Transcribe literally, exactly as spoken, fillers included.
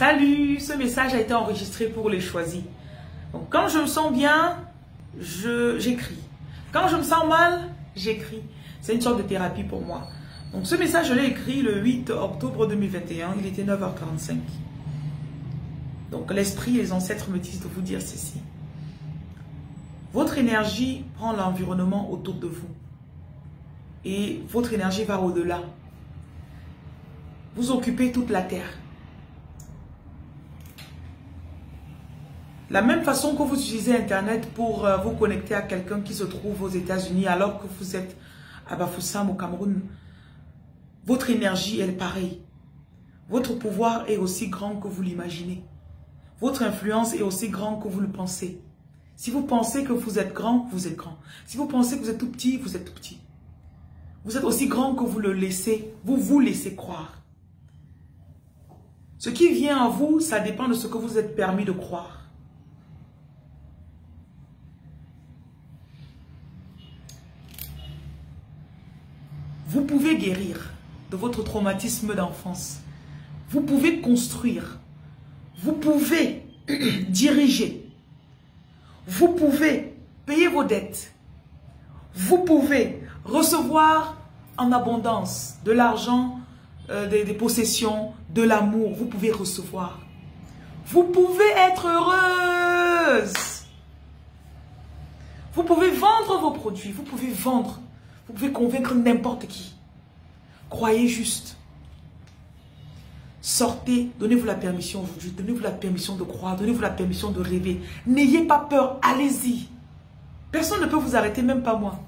Salut, ce message a été enregistré pour les choisis. Donc, quand je me sens bien, j'écris. Quand je me sens mal, j'écris. C'est une sorte de thérapie pour moi. Donc, ce message, je l'ai écrit le huit octobre deux mille vingt et un. Il était neuf heures quarante-cinq. Donc, l'esprit et les ancêtres me disent de vous dire ceci. Votre énergie prend l'environnement autour de vous. Et votre énergie va au-delà. Vous occupez toute la terre. La même façon que vous utilisez Internet pour vous connecter à quelqu'un qui se trouve aux États-Unis alors que vous êtes à Bafoussam au Cameroun, votre énergie elle est pareille. Votre pouvoir est aussi grand que vous l'imaginez. Votre influence est aussi grand que vous le pensez. Si vous pensez que vous êtes grand, vous êtes grand. Si vous pensez que vous êtes tout petit, vous êtes tout petit. Vous êtes aussi grand que vous le laissez, vous vous laissez croire. Ce qui vient à vous, ça dépend de ce que vous êtes permis de croire. Vous pouvez guérir de votre traumatisme d'enfance. Vous pouvez construire. Vous pouvez diriger. Vous pouvez payer vos dettes. Vous pouvez recevoir en abondance de l'argent, euh, des, des possessions, de l'amour. Vous pouvez recevoir. Vous pouvez être heureuse. Vous pouvez vendre vos produits. Vous pouvez vendre. Vous pouvez convaincre n'importe qui. Croyez juste. Sortez, donnez-vous la permission aujourd'hui, donnez-vous la permission de croire, donnez-vous la permission de rêver. N'ayez pas peur, allez-y. Personne ne peut vous arrêter, même pas moi.